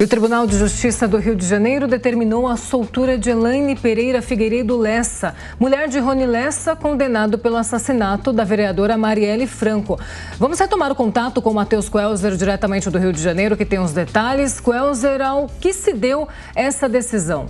E o Tribunal de Justiça do Rio de Janeiro determinou a soltura de Elaine Pereira Figueiredo Lessa, mulher de Ronnie Lessa, condenado pelo assassinato da vereadora Marielle Franco. Vamos retomar o contato com o Matheus Quelzer, diretamente do Rio de Janeiro, que tem os detalhes. Quelzer, ao que se deu essa decisão?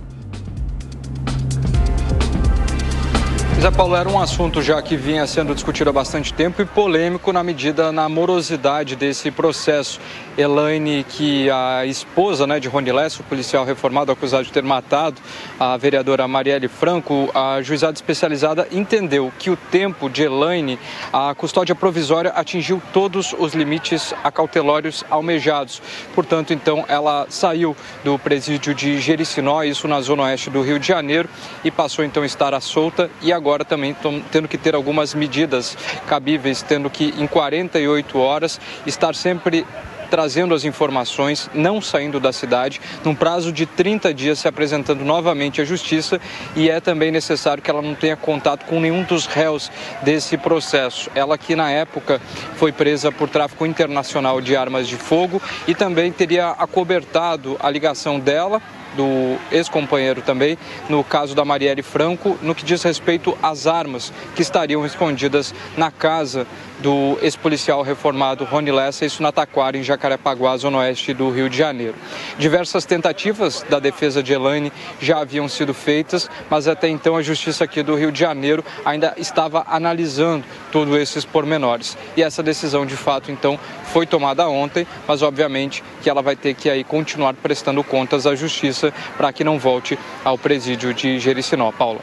Zé Paulo, era um assunto já que vinha sendo discutido há bastante tempo e polêmico na medida na morosidade desse processo. Elaine, que a esposa, de Ronnie Lessa, o policial reformado acusado de ter matado a vereadora Marielle Franco, a juizada especializada entendeu que o tempo de Elaine, a custódia provisória, atingiu todos os limites acautelórios almejados. Portanto, então, ela saiu do presídio de Gericinó, isso na zona oeste do Rio de Janeiro, e passou então a estar à solta e agora também tendo que ter algumas medidas cabíveis, tendo que em 48 horas estar sempre trazendo as informações, não saindo da cidade, num prazo de 30 dias se apresentando novamente à justiça, e é também necessário que ela não tenha contato com nenhum dos réus desse processo. Ela que na época foi presa por tráfico internacional de armas de fogo e também teria acobertado a ligação dela, do ex-companheiro também, no caso da Marielle Franco, no que diz respeito às armas que estariam escondidas na casa do ex-policial reformado Ronnie Lessa, isso na Taquara, em Jacarepaguá, zona oeste do Rio de Janeiro. Diversas tentativas da defesa de Elaine já haviam sido feitas, mas até então a justiça aqui do Rio de Janeiro ainda estava analisando todos esses pormenores. E essa decisão, de fato, então, foi tomada ontem, mas obviamente que ela vai ter que aí continuar prestando contas à justiça para que não volte ao presídio de Gericinó. Paula.